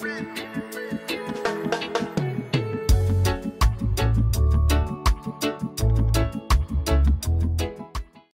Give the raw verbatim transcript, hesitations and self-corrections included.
friend.